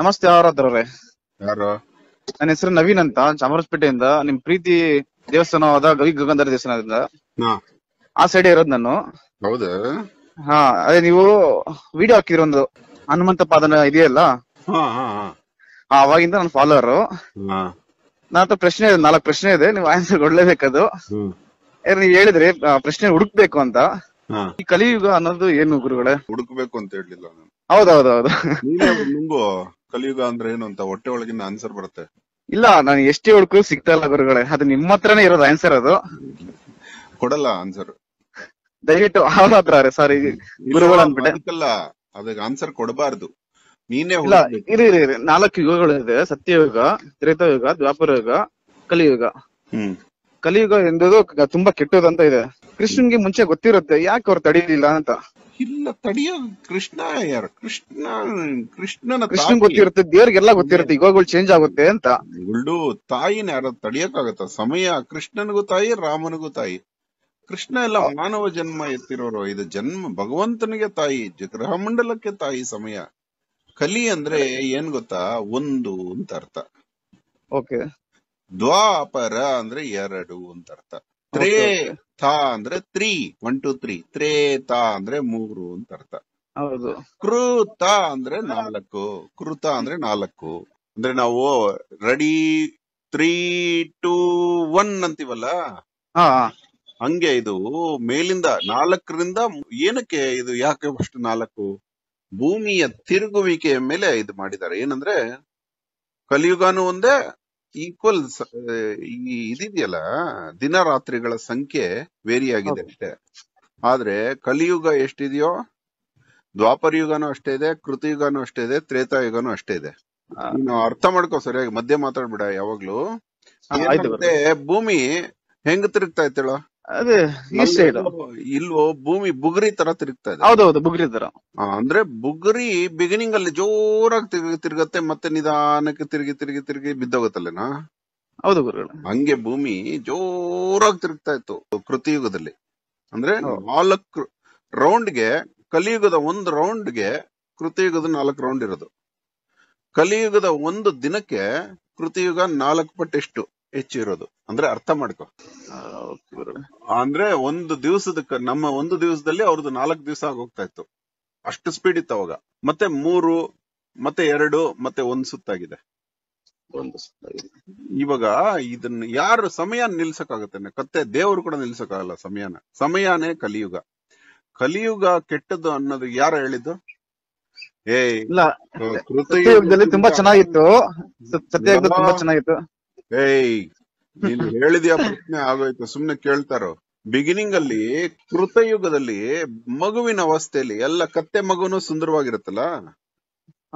ನಮಸ್ತೆ ಆರಾಧ್ರ ಅವರೇ. ಯಾರು? ನನ್ನ ಹೆಸರು ನವೀನ್ ಅಂತ, ಚಾಮರಾಜಪೇಟೆಯಿಂದ. ನಿಮ್ ಪ್ರೀತಿ ದೇವಸ್ಥಾನವಾದ ಗವಿ ಗಗಂಧರ ದೇವಸ್ಥಾನದಿಂದ ಆ ಸೈಡ್ ಇರೋದು ನಾನು. ಹೌದಾ? ಹಾ, ಅದೇ ನೀವು ವಿಡಿಯೋ ಹಾಕಿದ್ರಿ ಒಂದು ಹನುಮಂತ ಪಾದನ ಇದೆಯಲ್ಲ, ಅವಾಗಿಂದ ನನ್ನ ಫಾಲೋವರ್. ನನ್ನ ಹತ್ರ ಪ್ರಶ್ನೆ ಇದೆ, 4 ಪ್ರಶ್ನೆ ಇದೆ, ನೀವು ಆನ್ಸರ್ ಕೊಡ್ಲೇಬೇಕದು. ನೀವ್ ಹೇಳಿದ್ರಿ ಪ್ರಶ್ನೆ ಹುಡುಕ್ಬೇಕು ಅಂತ. ಈ ಕಲಿಯುಗ ಅನ್ನೋದು ಏನು ಗುರುಗಳೇ? ಹುಡುಕ್ಬೇಕು ಅಂತ ಹೇಳಿಲ್ಲ ನಾನು. ಹೌದೌದೌದು, ನಿಮ್ಗೂ ಕಲಿಯುಗ ಅಂದ್ರೆ ಏನು ಅಂತ ಹೊಟ್ಟೆ ಒಳಗಿನ ಆನ್ಸರ್ ಬರುತ್ತೆ. ಇಲ್ಲ, ನಾನು ಎಷ್ಟೇ ಹುಡುಕು ಸಿಗ್ತಾ ಇಲ್ಲ ಗುರುಗಳೇ, ಅದು ನಿಮ್ಮ ಹತ್ರನೇ ಇರೋದು ಆನ್ಸರ್. ಅದು ಕೊಡಲ್ಲ ಆನ್ಸರ್, ದಯವಿಟ್ಟು ಅವರ ಸಾರಿ ಗುರುಗಳು ಅನ್ಬಿಟ್ಟಲ್ಲ, ಅದಕ್ಕೆ ಆನ್ಸರ್ ಕೊಡಬಾರ್ದು ನೀನೇ. ಇಲ್ಲ, ಇರಿ ಇರಿ, 4 ಯುಗಗಳು ಇದೆ: ಸತ್ಯಯುಗ, ತ್ರೇತಾಯುಗ, ದ್ವಾಪರ ಯುಗ, ಕಲಿಯುಗ. ಕಲಿಯುಗ ಎಂಬುದು ತುಂಬಾ ಕೆಟ್ಟದಂತ ಇದೆ. ಕೃಷ್ಣನ್ಗೆ ಮುಂಚೆ ಗೊತ್ತಿರುತ್ತೆ, ಯಾಕೆ ಅವ್ರು ತಡೀಲಿಲ್ಲ ಅಂತ. ಇಲ್ಲ, ತಡೆಯೋ ಕೃಷ್ಣ ಯಾರು? ಕೃಷ್ಣನ್ ಗೊತ್ತಿರುತ್ತೆ, ದೇವ್ರಿಗೆಲ್ಲ ಗೊತ್ತಿರುತ್ತೆ, ಯುಗಗಳು ಚೇಂಜ್ ಆಗುತ್ತೆ ಅಂತ. ಗುಲ್ಡು ತಾಯಿನ ಯಾರು ತಡೆಯಕ್ಕಾಗತ್ತ? ಸಮಯ ಕೃಷ್ಣನಿಗೂ ತಾಯಿ, ರಾಮನಿಗೂ ತಾಯಿ. ಕೃಷ್ಣ ಎಲ್ಲ ಮಾನವ ಜನ್ಮ ಎತ್ತಿರೋರು, ಇದು ಜನ್ಮ ಭಗವಂತನಿಗೆ ತಾಯಿ, ಗ್ರಹ ಮಂಡಲಕ್ಕೆ ತಾಯಿ ಸಮಯ. ಕಲಿ ಅಂದ್ರೆ ಏನ್ ಗೊತ್ತಾ? ಒಂದು ಅಂತ ಅರ್ಥ. ಓಕೆ. ದ್ವಾಪರ ಅಂದ್ರೆ 2 ಅಂತ ಅರ್ಥ. ತಾ ಅಂದ್ರೆ 3, 1 2 3. ತ್ರೇತಾ ಅಂದ್ರೆ 3 ಅಂತ ಅರ್ಥ. ಹೌದು. ಕೃತ ಅಂದ್ರೆ 4, ಕೃತ ಅಂದ್ರೆ 4 ಅಂದ್ರೆ ನಾವು ರೆಡಿ 3 2 1 ಅಂತೀವಲ್ಲ, ಹಂಗೆ ಇದು ಮೇಲಿಂದ 4ರಿಂದ. ಏನಕ್ಕೆ ಇದು? ಯಾಕೆ ಅಷ್ಟು 4? ಭೂಮಿಯ ತಿರುಗುವಿಕೆಯ ಮೇಲೆ ಇದು ಮಾಡಿದ್ದಾರೆ. ಏನಂದ್ರೆ ಕಲಿಯುಗಾನು ಒಂದೇ, ಈಕ್ವಲ್ ಇದೆಯಲ್ಲ, ದಿನ ರಾತ್ರಿಗಳ ಸಂಖ್ಯೆ ವೇರಿ ಆಗಿದೆ ಅಷ್ಟೇ. ಆದ್ರೆ ಕಲಿಯುಗ ಎಷ್ಟಿದೆಯೋ, ದ್ವಾಪರ ಯುಗನು ಅಷ್ಟೇ ಇದೆ, ಕೃತಯುಗನು ಅಷ್ಟೇ ಇದೆ, ತ್ರೇತಾಯುಗನು ಅಷ್ಟೇ ಇದೆ. ನೀನು ಅರ್ಥ ಮಾಡ್ಕೋ ಸರಿಯಾಗಿ, ಮಧ್ಯೆ ಮಾತಾಡ್ಬಿಡ ಯಾವಾಗ್ಲೂ. ಭೂಮಿ ಹೆಂಗ್ ತಿರುಗ್ತಾ ಇತ್ತೇಳೋ, ಇಲ್ವೋ ಭೂಮಿ ಬುಗುರಿ ತರ ತಿರುಗ್ತಾ ಇದೆ. ಹೌದೌದು, ಬುಗುರಿ ತರ. ಅಂದ್ರೆ ಬುಗುರಿ ಬಿಗಿನಿಂಗ್ ಅಲ್ಲಿ ಜೋರಾಗಿ ತಿರುಗತ್ತೆ, ಮತ್ತೆ ನಿಧಾನಕ್ಕೆ ತಿರುಗಿ ತಿರುಗಿ ತಿರುಗಿ ಬಿದ್ದೋಗತ್ತಲ್ಲೇನಾ? ಹೌದು ಗುರುಗಳು, ಹಂಗೆ ಭೂಮಿ ಜೋರಾಗಿ ತಿರುಗ್ತಾ ಇತ್ತು ಕೃತಯುಗದಲ್ಲಿ. ಅಂದ್ರೆ 4 ರೌಂಡ್ಗೆ, ಕಲಿಯುಗದ 1 ರೌಂಡ್ಗೆ ಕೃತಯುಗದ 4 ರೌಂಡ್ ಇರೋದು. ಕಲಿಯುಗದ 1 ದಿನಕ್ಕೆ ಕೃತಯುಗ 4 ಪಟ್ಟು ಹೆಚ್ಚಿರೋದು. ಅಂದ್ರೆ ಅರ್ಥ ಮಾಡ್ಕೊ. ಅಂದ್ರೆ ಒಂದು ದಿವಸದ, ನಮ್ಮ ಒಂದು ದಿವಸದಲ್ಲಿ ಅವ್ರದ್ದು 4 ದಿವಸ ಆಗೋಗ್ತಾ ಇತ್ತು, ಅಷ್ಟು ಸ್ಪೀಡ್ ಇತ್ತು ಅವಾಗ. ಮತ್ತೆ 3, ಮತ್ತೆ 2, ಮತ್ತೆ 1 ಸುತ್ತಾಗಿದೆ. ಇವಾಗ ಇದನ್ನ ಯಾರು ಸಮಯ ನಿಲ್ಸಕ್ಕಾಗತ್ತೆ? ಕತ್ತೆ ದೇವರು ಕೂಡ ನಿಲ್ಸಕ್ಕಾಗಲ್ಲ ಸಮಯನ. ಸಮಯಾನೇ ಕಲಿಯುಗ. ಕಲಿಯುಗ ಕೆಟ್ಟದ್ದು ಅನ್ನೋದು ಯಾರು ಹೇಳಿದ್ದು? ಕೃತಯುಗದಲ್ಲಿ ತುಂಬಾ ಚೆನ್ನಾಗಿತ್ತು, ಸತ್ಯಯುಗದಲ್ಲಿ ತುಂಬಾ ಚೆನ್ನಾಗಿತ್ತು. ನೀನ್ ಹೇಳಿದ್ಯಾ ಪ್ರಶ್ನೆ ಆಗೋಯ್ತು, ಸುಮ್ನೆ ಕೇಳ್ತಾರೋ. ಬಿಗಿನಿಂಗ್ ಅಲ್ಲಿ ಕೃತಯುಗದಲ್ಲಿ ಮಗುವಿನ ಅವಸ್ಥೆಯಲ್ಲಿ ಎಲ್ಲ, ಕತ್ತೆ ಮಗುನು ಸುಂದರವಾಗಿರುತ್ತಲ್ಲ,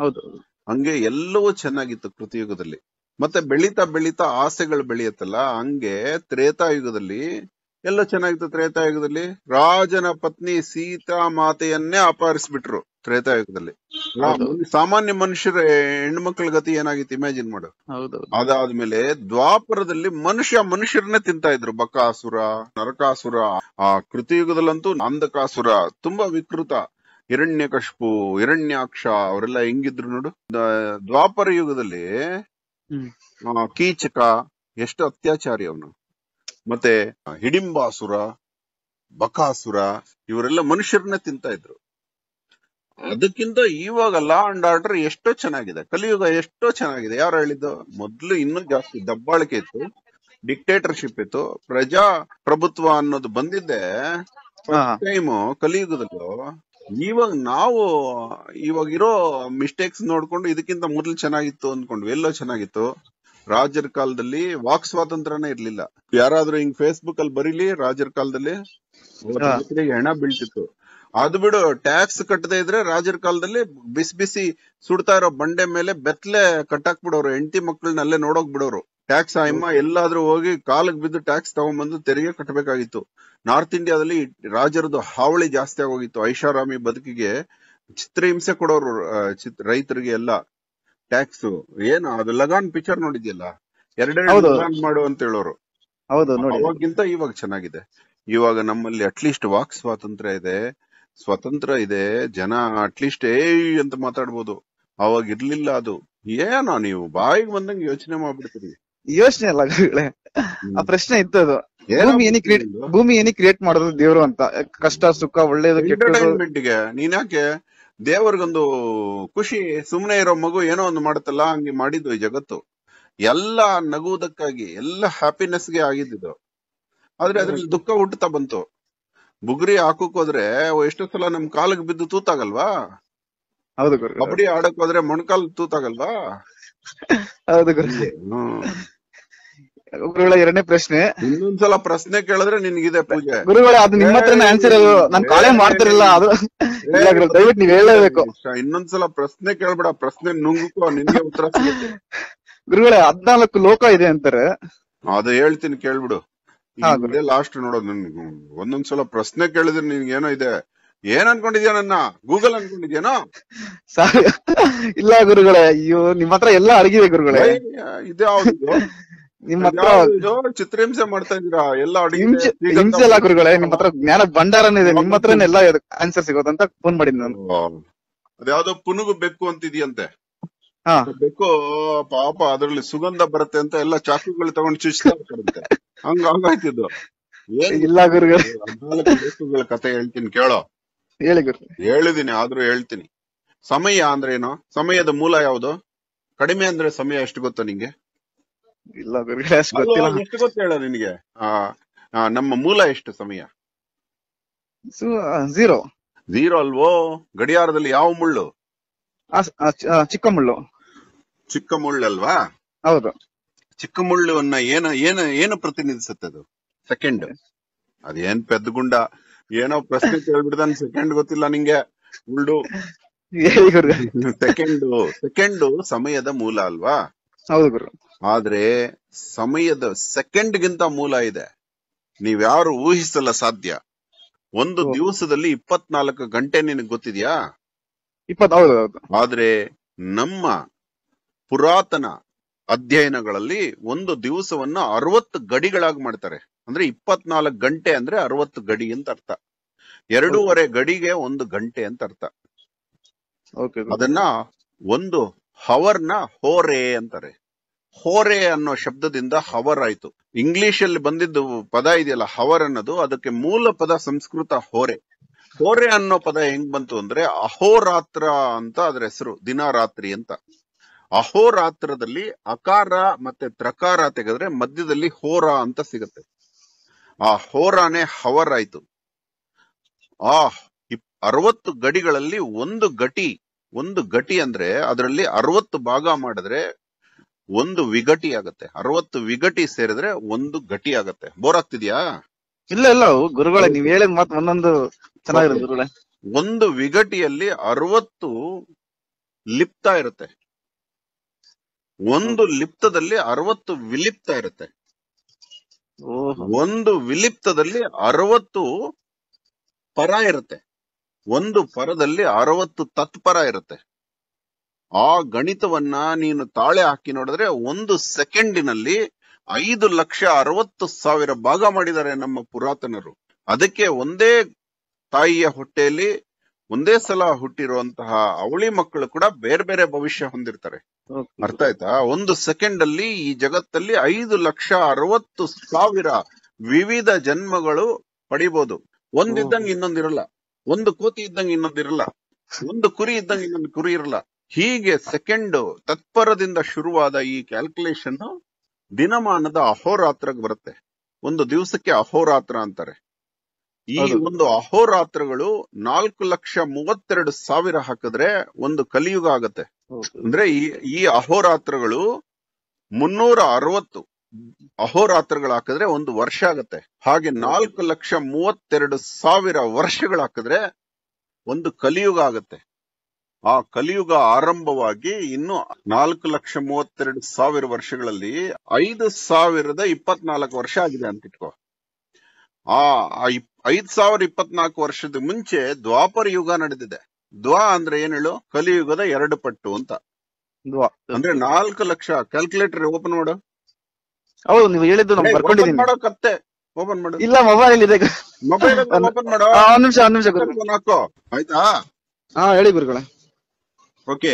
ಹೌದು, ಹಂಗೆ ಎಲ್ಲವೂ ಚೆನ್ನಾಗಿತ್ತು ಕೃತಯುಗದಲ್ಲಿ. ಮತ್ತೆ ಬೆಳೀತಾ ಬೆಳೀತಾ ಆಸೆಗಳು ಬೆಳೆಯುತ್ತಲ್ಲ, ಹಂಗೆ ತ್ರೇತಾಯುಗದಲ್ಲಿ ಎಲ್ಲ ಚೆನ್ನಾಗಿತ್ತು. ತ್ರೇತಾಯುಗದಲ್ಲಿ ರಾಜನ ಪತ್ನಿ ಸೀತಾ ಮಾತೆಯನ್ನೇ ಅಪಹರಿಸ್ಬಿಟ್ರು ತ್ರೇತಾಯುಗದಲ್ಲಿ. ಸಾಮಾನ್ಯ ಮನುಷ್ಯರ ಹೆಣ್ಮಕ್ಳ ಗತಿ ಏನಾಗಿತ್ತು ಇಮ್ಯಾಜಿನ್ ಮಾಡು. ಅದಾದ್ಮೇಲೆ ದ್ವಾಪರದಲ್ಲಿ ಮನುಷ್ಯರನ್ನೇ ತಿಂತಾ ಇದ್ರು. ಬಕಾಸುರ, ನರಕಾಸುರ, ಆ ಕೃತಯುಗದಲ್ಲಂತೂ ಅಂಧಕಾಸುರ, ತುಂಬಾ ವಿಕೃತ. ಹಿರಣ್ಯಕಶ್ಪು, ಹಿರಣ್ಯಾಕ್ಷ ಅವರೆಲ್ಲ ಹೆಂಗಿದ್ರು ನೋಡು. ದ್ವಾಪರ ಯುಗದಲ್ಲಿ ಕೀಚಕ ಎಷ್ಟು ಅತ್ಯಾಚಾರಿ ಅವನು. ಮತ್ತೆ ಹಿಡಿಂಬಾಸುರ, ಬಕಾಸುರ ಇವರೆಲ್ಲ ಮನುಷ್ಯರನ್ನೇ ತಿಂತಾ ಇದ್ರು. ಅದಕ್ಕಿಂತ ಇವಾಗ ಲಾ ಅಂಡ್ ಆರ್ಡರ್ ಎಷ್ಟೋ ಚೆನ್ನಾಗಿದೆ, ಕಲಿಯುಗ ಎಷ್ಟೋ ಚೆನ್ನಾಗಿದೆ. ಯಾರು ಹೇಳಿದ್ದು? ಮೊದ್ಲು ಇನ್ನೂ ಜಾಸ್ತಿ ದಬ್ಬಾಳಿಕೆ ಇತ್ತು, ಡಿಕ್ಟೇಟರ್ಶಿಪ್ ಇತ್ತು, ಪ್ರಜಾಪ್ರಭುತ್ವ ಅನ್ನೋದು ಬಂದಿದ್ದೆ ಟೈಮು ಕಲಿಯುಗದಲ್ಲೂ. ಇವಾಗ ನಾವು ಇವಾಗಿರೋ ಮಿಸ್ಟೇಕ್ಸ್ ನೋಡ್ಕೊಂಡು ಇದಕ್ಕಿಂತ ಮೊದ್ಲು ಚೆನ್ನಾಗಿತ್ತು ಅಂದ್ಕೊಂಡ್ವಿ. ಎಲ್ಲೋ ಚೆನ್ನಾಗಿತ್ತು. ರಾಜರ ಕಾಲದಲ್ಲಿ ವಾಕ್ ಸ್ವಾತಂತ್ರ್ಯನೇ ಇರ್ಲಿಲ್ಲ. ಯಾರಾದ್ರೂ ಹಿಂಗ್ ಫೇಸ್ಬುಕ್ ಅಲ್ಲಿ ಬರೀಲಿ, ರಾಜರ ಕಾಲದಲ್ಲಿ ಹೆಣ ಬೀಳ್ತಿತ್ತು. ಅದು ಬಿಡು, ಟ್ಯಾಕ್ಸ್ ಕಟ್ಟದೇ ಇದ್ರೆ ರಾಜರ ಕಾಲದಲ್ಲಿ ಬಿಸಿ ಬಿಸಿ ಸುಡ್ತಾ ಇರೋ ಬಂಡೆ ಮೇಲೆ ಬೆತ್ತಲೆ ಕಟ್ಟಾಕ್ ಬಿಡೋರು, ಹೆಂಡತಿ ಮಕ್ಕಳನ್ನ ಅಲ್ಲೇ ನೋಡೋಕ್ ಬಿಡೋರು. ಟ್ಯಾಕ್ಸ್ ಅಮ್ಮ ಎಲ್ಲಾದ್ರೂ ಹೋಗಿ ಕಾಲಕ್ ಬಿದ್ದು ಟ್ಯಾಕ್ಸ್ ತಗೊಂಡ್ಬಂದು ತೆರಿಗೆ ಕಟ್ಟಬೇಕಾಗಿತ್ತು. ನಾರ್ತ್ ಇಂಡಿಯಾದಲ್ಲಿ ರಾಜರದ್ದು ಹಾವಳಿ ಜಾಸ್ತಿ ಆಗೋಗಿತ್ತು. ಐಷಾರಾಮಿ ಬದುಕಿಗೆ ಚಿತ್ರಹಿಂಸೆ ಕೊಡೋರು ರೈತರಿಗೆ ಎಲ್ಲ. ಟ್ಯಾಕ್ಸ್ ಏನು ಅದು? ಲಗಾನ್ ಪಿಕ್ಚರ್ ನೋಡಿದ್ಯಲ್ಲ, 2 ಲಗಾನ್ ಮಾಡು ಅಂತ ಹೇಳೋರು. ಅವಾಗಿಂತ ಇವಾಗ ಚೆನ್ನಾಗಿದೆ. ಇವಾಗ ನಮ್ಮಲ್ಲಿ ಅಟ್ಲೀಸ್ಟ್ ವಾಕ್ ಸ್ವಾತಂತ್ರ್ಯ ಇದೆ, ಸ್ವತಂತ್ರ ಇದೆ. ಜನ ಅಟ್ಲೀಸ್ಟ್ ಏ ಅಂತ ಮಾತಾಡ್ಬೋದು. ಅವಾಗಿರಲಿಲ್ಲ ಅದು ಏನೋ ನೀವು ಬಾಯಿಗೆ ಬಂದಂಗೆ ಯೋಚನೆ ಮಾಡ್ಬಿಡ್ತೀರಿ ಯೋಚನೆ ಅಲ್ಲ ಗುರುಗಳೇ ಆ ಪ್ರಶ್ನೆ ಇತ್ತು ಅದು ಭೂಮಿ ಏನಕ್ಕೆ ಕ್ರಿಯೇಟ್ ಮಾಡೋದು ದೇವರು ಅಂತ ಕಷ್ಟ ಸುಖ ಒಳ್ಳೇದು ಎಂಟರ್ಟೈನ್ಮೆಂಟ್ ಗೆ ನೀನಾಕೆ ದೇವರಿಗೊಂದು ಖುಷಿ ಸುಮ್ಮನೆ ಇರೋ ಮಗು ಏನೋ ಒಂದು ಮಾಡುತ್ತಲ್ಲ ಹಂಗೆ ಮಾಡಿದ್ದು ಈ ಜಗತ್ತು ಎಲ್ಲ ನಗುವುದಕ್ಕಾಗಿ ಎಲ್ಲ ಹ್ಯಾಪಿನೆಸ್ ಗೆ ಆಗಿದ್ದು ಆದ್ರೆ ಅದ್ರಲ್ಲಿ ದುಃಖ ಹುಟ್ಟುತ್ತಾ ಬಂತು ಬುಗುರಿ ಹಾಕೋಕ್ ಹೋದ್ರೆ ಎಷ್ಟೋ ಸಲ ನಮ್ ಕಾಲಕ್ ಬಿದ್ದು ತೂತಾಗಲ್ವಾ ಹೌದು ಗುರು ಕಬಡ್ಡಿ ಆಡಕ್ ಹೋದ್ರೆ ಮೊಣಕಾಲ್ ತೂತಾಗಲ್ವಾ ಹೌದು ಗುರುಜಿ ಗುರುಗಳ ಎರಡನೇ ಪ್ರಶ್ನೆ ಇನ್ನೊಂದ್ಸಲ ಪ್ರಶ್ನೆ ಕೇಳಿದ್ರೆ ನಿನ್ಗಿದೆ ಪೂಜೆ ಗುರುಗಳ ಅದು ನಿಮ್ಮ ಹತ್ರನೇ ಆನ್ಸರ್ ಅಲ್ವಾ ನಾನು ಕಾಲೇ ಮಾಡ್ತಿರಲ್ಲ ಅದು ದಯವಿಟ್ಟು ನೀವ್ ಹೇಳಬೇಕು ಇನ್ನೊಂದ್ಸಲ ಪ್ರಶ್ನೆ ಕೇಳ್ಬೇಡ ಪ್ರಶ್ನೆ ನುಂಗಕ್ಕೂ ನಿನ್ಗೆ ಉತ್ತರ ಸಿಗುತ್ತೆ ಗುರುಗಳೇ 14 ಲೋಕ ಇದೆ ಅಂತಾರೆ ಅದು ಹೇಳ್ತೀನಿ ಕೇಳ್ಬಿಡು ಲಾಸ್ಟ್ ನೋಡೋದು ಒಂದೊಂದ್ ಸಲ ಪ್ರಶ್ನೆ ಕೇಳಿದ್ರೆ ನಿನ್ಗೆ ಏನೋ ಇದೆ ಏನ್ ಅನ್ಕೊಂಡಿದ್ಯಾ ನನ್ನ ಗೂಗಲ್ ಅನ್ಕೊಂಡಿದ್ಯಾನೋ ಇಲ್ಲ ಗುರುಗಳೇ ಅಯ್ಯೋ ನಿಮ್ ಹತ್ರ ಎಲ್ಲ ಅಡಗಿದೆ ಗುರುಗಳೇ ಚಿತ್ರಹಿಂಸೆ ಮಾಡ್ತಾ ಇದೀರಾ ಎಲ್ಲ ಹಿಂಸೆ ಇಲ್ಲ ಗುರುಗಳೇ ನಿಮ್ ಹತ್ರ ಜ್ಞಾನ ಭಂಡಾರನೇ ಇದೆ ನಿಮ್ ಹತ್ರ ಎಲ್ಲ ಆನ್ಸರ್ ಸಿಗೋದಂತ ಫೋನ್ ಮಾಡಿದ್ ನಾನು ಅದ್ಯಾವ್ದೋ ಪುನುಗು ಬೆಕ್ಕು ಅಂತಿದ್ಯಂತೆ ಬೆಕ್ಕು ಪಾಪ ಅದ್ರಲ್ಲಿ ಸುಗಂಧ ಬರುತ್ತೆ ಅಂತ ಎಲ್ಲ ಚಾಕುಗಳು ತಗೊಂಡು ಚುಚ್ತಾ ಇರ್ತಾರಂತೆ ಹಂಗ ಹಂಗಾಯ್ತಿದ್ದು ಇಲ್ಲ ಗುರುಗಳ ಕತೆ ಹೇಳ್ತೀನಿ ಕೇಳೋ ಹೇಳಿ ಗುರು ಹೇಳಿದೀನಿ ಆದ್ರೂ ಹೇಳ್ತೀನಿ ಸಮಯ ಅಂದ್ರೆ ಏನು ಸಮಯದ ಮೂಲ ಯಾವ್ದು ಕಡಿಮೆ ಅಂದ್ರೆ ಸಮಯ ಎಷ್ಟು ಗೊತ್ತಾ ನಿಂಗೆ ಇಲ್ಲ ಗುರುಗಳ ಎಷ್ಟು ಗೊತ್ತಿಲ್ಲ ಎಷ್ಟು ಗೊತ್ತ ಹೇಳ ನಿನಗೆ ನಮ್ಮ ಮೂಲ ಎಷ್ಟು ಸಮಯ ಝೀರೋ ಝೀರೋ ಅಲ್ವೋ ಗಡಿಯಾರದಲ್ಲಿ ಯಾವ ಮುಳ್ಳು ಚಿಕ್ಕ ಮುಳ್ಳು ಅಲ್ವಾ ಹೌದು ಚಿಕ್ಕ ಮುಳ್ಳುವನ್ನ ಏನು ಪ್ರತಿನಿಧಿಸುತ್ತೆ ಅದು ಸೆಕೆಂಡ್ ಅದೇನ್ ಪೆದ್ದ ಗುಂಡ ಏನೋ ಪ್ರಶ್ನೆ ಕೇಳ್ಬಿಡ್ದ ಸೆಕೆಂಡ್ ಗೊತ್ತಿಲ್ಲ ನಿಂಗೆ ಮುಳ್ಳು ಸೆಕೆಂಡ್ ಸಮಯದ ಮೂಲ ಅಲ್ವಾ ಹೌದು ಗುರು ಆದ್ರೆ ಸಮಯದ ಸೆಕೆಂಡ್ ಗಿಂತ ಮೂಲ ಇದೆ ನೀವ್ಯಾರು ಊಹಿಸಲ್ಲ ಸಾಧ್ಯ ಒಂದು ದಿವಸದಲ್ಲಿ 24 ಗಂಟೆ ನಿನಗ್ ಗೊತ್ತಿದ್ಯಾ ಆದ್ರೆ ನಮ್ಮ ಪುರಾತನ ಅಧ್ಯಯನಗಳಲ್ಲಿ ಒಂದು ದಿವಸವನ್ನ 60 ಗಡಿಗಳಾಗಿ ಮಾಡ್ತಾರೆ ಅಂದ್ರೆ 24 ಗಂಟೆ ಅಂದ್ರೆ 60 ಗಡಿ ಅಂತ ಅರ್ಥ 2.5 ಗಡಿಗೆ 1 ಗಂಟೆ ಅಂತ ಅರ್ಥ ಅದನ್ನ ಒಂದು ಹವರ್ನ ಹೋರೆ ಅಂತಾರೆ ಹೋರೆ ಅನ್ನೋ ಶಬ್ದದಿಂದ ಹವರ್ ಆಯ್ತು ಇಂಗ್ಲಿಷ್ ಅಲ್ಲಿ ಬಂದಿದ್ದು ಪದ ಇದೆಯಲ್ಲ ಹವರ್ ಅನ್ನೋದು ಅದಕ್ಕೆ ಮೂಲ ಪದ ಸಂಸ್ಕೃತ ಹೋರೆ ಹೋರೆ ಅನ್ನೋ ಪದ ಹೆಂಗ್ ಬಂತು ಅಂದ್ರೆ ಅಹೋರಾತ್ರ ಅಂತ ಅದ್ರ ಹೆಸರು ದಿನ ರಾತ್ರಿ ಅಂತ ಅಹೋರಾತ್ರದಲ್ಲಿ ಅಕಾರ ಮತ್ತೆ ತ್ರಕಾರ ತೆಗೆದ್ರೆ ಮಧ್ಯದಲ್ಲಿ ಹೋರಾ ಅಂತ ಸಿಗತ್ತೆ ಆ ಹೋರಾನೇ ಹವರ್ ಆಯ್ತು ಆ 60 ಗಡಿಗಳಲ್ಲಿ ಒಂದು ಗಟಿ ಅಂದ್ರೆ ಅದರಲ್ಲಿ 60 ಭಾಗ ಮಾಡಿದ್ರೆ ಒಂದು ವಿಗಟಿ ಆಗತ್ತೆ 60 ವಿಗಟಿ ಸೇರಿದ್ರೆ 1 ಗಟಿ ಆಗತ್ತೆ ಬೋರ್ ಆಗ್ತಿದ್ಯಾ ಇಲ್ಲ ಇಲ್ಲ ಗುರುಗಳೇ ನೀವ್ ಹೇಳಿದ ಮಾತು ಒಂದೊಂದು ಚೆನ್ನಾಗಿರುತ್ತೆ ಗುರುಗಳೇ ಒಂದು ವಿಗಟಿಯಲ್ಲಿ 60 ಲಿಪ್ತ ಇರುತ್ತೆ ಒಂದು ಲಿಪ್ತದಲ್ಲಿ 60 ವಿಲಿಪ್ತ ಇರುತ್ತೆ ಒಂದು ವಿಲಿಪ್ತದಲ್ಲಿ 60 ಪರ ಇರುತ್ತೆ ಒಂದು ಪರದಲ್ಲಿ 60 ತತ್ಪರ ಇರುತ್ತೆ ಆ ಗಣಿತವನ್ನ ನೀನು ತಾಳೆ ಹಾಕಿ ನೋಡಿದ್ರೆ 1 ಸೆಕೆಂಡಿನಲ್ಲಿ 5,60,000 ಭಾಗ ಮಾಡಿದ್ದಾರೆ ನಮ್ಮ ಪುರಾತನರು ಅದಕ್ಕೆ ಒಂದೇ ತಾಯಿಯ ಹೊಟ್ಟೆಯಲ್ಲಿ ಒಂದೇ ಸಲ ಹುಟ್ಟಿರುವಂತಹ ಅವಳಿ ಮಕ್ಕಳು ಕೂಡ ಬೇರೆ ಬೇರೆ ಭವಿಷ್ಯ ಹೊಂದಿರ್ತಾರೆ ಅರ್ಥ ಆಯ್ತಾ 1 ಸೆಕೆಂಡ್ ಅಲ್ಲಿ ಈ ಜಗತ್ತಲ್ಲಿ 5,60,000 ವಿವಿಧ ಜನ್ಮಗಳು ಪಡಿಬಹುದು ಒಂದಿದ್ದಂಗೆ ಇನ್ನೊಂದಿರಲ್ಲ ಒಂದು ಕೋತಿ ಇದ್ದಂಗೆ ಇನ್ನೊಂದಿರಲ್ಲ ಒಂದು ಕುರಿ ಇದ್ದಂಗೆ ಇನ್ನೊಂದು ಕುರಿ ಇರಲ್ಲ ಹೀಗೆ ಸೆಕೆಂಡ್ ತತ್ಪರದಿಂದ ಶುರುವಾದ ಈ ಕ್ಯಾಲ್ಕುಲೇಷನ್ ದಿನಮಾನದ ಅಹೋರಾತ್ರಕ್ಕೆ ಬರುತ್ತೆ ಒಂದು ದಿವಸಕ್ಕೆ ಅಹೋರಾತ್ರ ಅಂತಾರೆ ಈ ಒಂದು ಅಹೋರಾತ್ರಗಳು 4,32,000 ಹಾಕಿದ್ರೆ ಒಂದು ಕಲಿಯುಗ ಆಗತ್ತೆ ಅಂದ್ರೆ ಈ ಅಹೋರಾತ್ರಗಳು 360 ಅಹೋರಾತ್ರಗಳು ಹಾಕಿದ್ರೆ ಒಂದು ವರ್ಷ ಆಗತ್ತೆ ಹಾಗೆ 4,32,000 ವರ್ಷಗಳು ಹಾಕಿದ್ರೆ ಒಂದು ಕಲಿಯುಗ ಆಗತ್ತೆ ಆ ಕಲಿಯುಗ ಆರಂಭವಾಗಿ ಇನ್ನು 4,32,000 ವರ್ಷಗಳಲ್ಲಿ 5,024 ವರ್ಷ ಆಗಿದೆ ಅಂತ ಇಟ್ಕೋ ಆ 5,024 ವರ್ಷದ ಮುಂಚೆ ದ್ವಾಪರ ಯುಗ ನಡೆದಿದೆ ದ್ವಾ ಅಂದ್ರೆ ಏನ್ ಹೇಳು ಕಲಿಯುಗದ 2 ಪಟ್ಟು ಅಂತ ಅಂದ್ರೆ 4,00,000 ಕ್ಯಾಲ್ಕುಲೇಟರ್ ಓಪನ್ ಮಾಡು ಹೌದು ನೀವು ಹೇಳಿದ್ದು ನಾನು ಬರ್ಕೊಂಡಿದ್ದೀನಿ ಮಾಡೋ ಕತ್ತೆ ಓಪನ್ ಮಾಡು ಇಲ್ಲ ಮೊಬೈಲ್ ಇದೆ ಮೊಬೈಲ್ ಓಪನ್ ಮಾಡು ಒಂದು ನಿಮಿಷ ಗುರು ಫೋನ್ ಹಾಕೋ ಆಯ್ತಾ ಹಾ ಹೇಳಿ ಗುರುಗಳೇ ಓಕೆ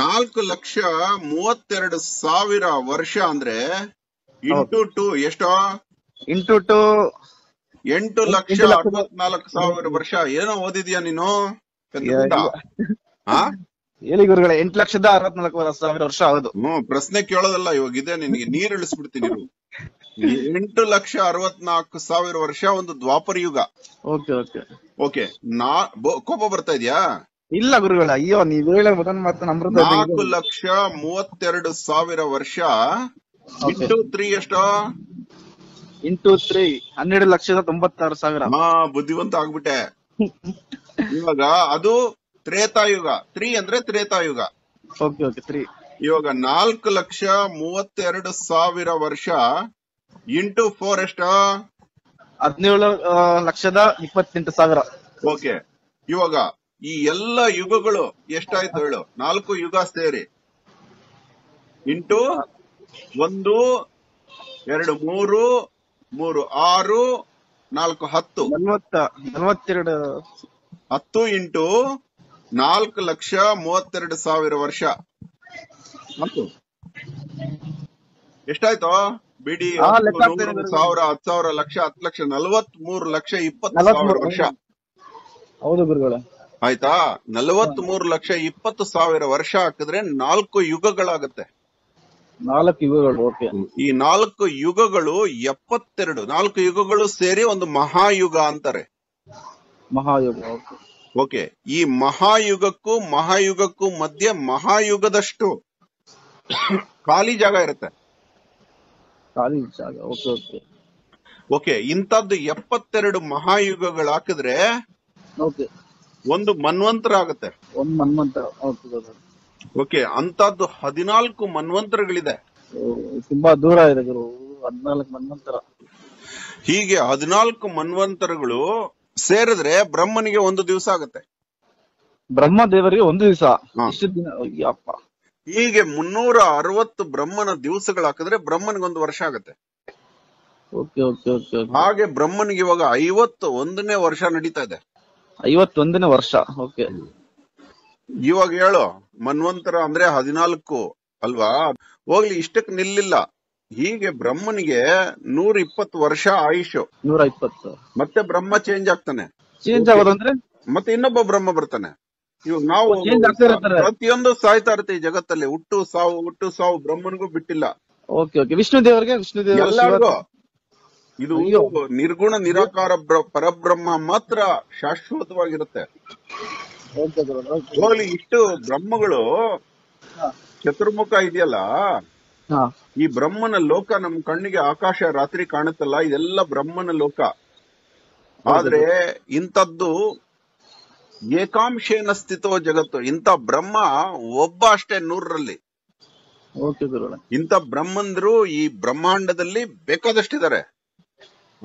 4,32,000 वर्ष अंद्रे इंटू टू एष्टो इंटू टू 8,64,000 वर्ष ऐनो ओदिदिया नीनु ಹೇಳಿ ಗುರುಗಳೇ 8,64,000 ವರ್ಷ ಆಗೋದು. ಪ್ರಶ್ನೆ ಕೇಳೋದಲ್ಲ ಇವಾಗ ಇದೆ ನಿಮಗೆ ನೀರು ಇಳಿಸ್ಬಿಡ್ತೀನಿ ನೀವು. 8,64,000 ವರ್ಷ ಒಂದು Dwapara Yuga. Okay okay okay ಕೋಪ ಬರ್ತಾ ಇದೆಯಾ? ಇಲ್ಲ ಗುರುಗಳೇ ಅಯ್ಯೋ ನೀವು ಹೇಳೋ ಮೊದಲು ಮಾತ್ರ ಅಮೃತ 4,32,000 ವರ್ಷ ಇಂಟು 3 ಎಷ್ಟು? ಇಂಟು 3 12,96,000. ಹಾ ಬುದ್ಧಿವಂತ ಆಗ್ಬಿಟ್ಟೆ ಇವಾಗ. ಅದು त्रेतायुग थ्री अंद्रे त्रेतायुग ओके ओके थ्री इवाग 4,32,000 वर्ष इंटू फोर एष्टु 17,28,000 ओके इवाग ई एल्ल युगगळु एष्टायितु हेळु 4 युग सेरि इंटू 1 2 3 3 6 4 10 10 इंटू 4,32,000 वर्ष एष्टायितु बिडी 1,000 10,000 1,000,000 4,000,000 20,000 वर्ष हौदु गुरुगळे आयता 4,000,000 20,000 वर्ष ಹಾಕಿದ್ರೆ 4 ಯುಗಗಳಾಗುತ್ತೆ. 4 ಯುಗಗಳು ಓಕೆ. ಈ 4 ಯುಗಗಳು 72 4 ಯುಗಗಳು ಸೇರಿ ಒಂದು ಮಹಾಯುಗ ಅಂತಾರೆ. ಮಹಾಯುಗ ಓಕೆ ओके महायुगक्कू मध्य महायुगदष्टु खाली जागा इरुत्ते. खाली जागा ओके ओके ओके इंतद्दु 72 महायुगगळु हाकिद्रे ओके ओंदु मन्वंतर आगुत्ते. ओंदु मन्वंतर ओके ओके अंतद्दु 14 मन्वंतरगळिदे. ತುಂಬಾ ದೂರ ಇದೆ ಗುರು 14 ಮನ್ವಂತರ. ಹೀಗೆ 14 ಮನ್ವಂತರಗಳು ಸೇರಿದ್ರೆ ಬ್ರಹ್ಮನಿಗೆ ಒಂದು ದಿವಸ ಆಗುತ್ತೆ. ಬ್ರಹ್ಮ ದೇವರಿಗೆ ಒಂದು ದಿವಸ ಇಷ್ಟು ದಿನ ಅಯ್ಯಪ್ಪ. ಹೀಗೆ 360 ಬ್ರಹ್ಮನ ದಿವಸಗಳು ಹಾಕಿದ್ರೆ ಬ್ರಹ್ಮನಿಗೆ ಒಂದು ವರ್ಷ ಆಗುತ್ತೆ. ಓಕೆ ಓಕೆ ಓಕೆ ಹಾಗೆ ಬ್ರಹ್ಮನಿಗೆ ಇವಾಗ 51ನೇ ವರ್ಷ ನಡೀತಾ ಇದೆ. 51ನೇ ವರ್ಷ ಓಕೆ. ಇವಾಗ ಹೇಳು ಮನ್ವಂತರ ಅಂದ್ರೆ 14 ಅಲ್ವಾ? ಹೋಗ್ಲಿ ಇಷ್ಟಕ್ಕೆ ನಿಲ್ಲಿಲ್ಲ. ಹೀಗೆ ಬ್ರಹ್ಮನಿಗೆ 120 ವರ್ಷ ಆಯುಷು. 120 ಮತ್ತೆ ಬ್ರಹ್ಮ ಚೇಂಜ್ ಆಗ್ತಾನೆ. ಚೇಂಜ್ ಆಗೋದಂದ್ರೆ ಮತ್ತೆ ಇನ್ನೊಬ್ಬ ಬ್ರಹ್ಮ ಬರ್ತಾನೆ. ಇವಾಗ ನಾವು ಪ್ರತಿಯೊಂದು ಸಾಯ್ತಾ ಇರುತ್ತೆ ಈ ಜಗತ್ತಲ್ಲಿ. ಹುಟ್ಟು ಸಾವು ಬ್ರಹ್ಮನಿಗೂ ಬಿಟ್ಟಿಲ್ಲ. ಓಕೆ ಓಕೆ ವಿಷ್ಣು ದೇವರಿಗೆ ವಿಷ್ಣು ದೇವರ ಎಲ್ಲರಿಗೂ ಇದು ನಿರ್ಗುಣ ನಿರಾಕಾರ ಪರಬ್ರಹ್ಮ ಮಾತ್ರ ಶಾಶ್ವತವಾಗಿರುತ್ತೆ. ಹೋಗ್ಲಿ ಇಷ್ಟು ಬ್ರಹ್ಮಗಳು ಚತುರ್ಮುಖ ಇದೆಯಲ್ಲ ಈ ಬ್ರಹ್ಮನ ಲೋಕ ನಮ್ ಕಣ್ಣಿಗೆ ಆಕಾಶ ರಾತ್ರಿ ಕಾಣುತ್ತಲ್ಲ ಇದೆಲ್ಲ ಬ್ರಹ್ಮನ ಲೋಕ. ಆದ್ರೆ ಇಂಥದ್ದು ಏಕಾಂಶೇನ ಸ್ಥಿತೋ ಜಗತ್ತು. ಇಂಥ ಬ್ರಹ್ಮ ಒಬ್ಬ ಅಷ್ಟೇ 100ರಲ್ಲಿ. ಇಂಥ ಬ್ರಹ್ಮಂದ್ರು ಈ ಬ್ರಹ್ಮಾಂಡದಲ್ಲಿ ಬೇಕಾದಷ್ಟಿದ್ದಾರೆ.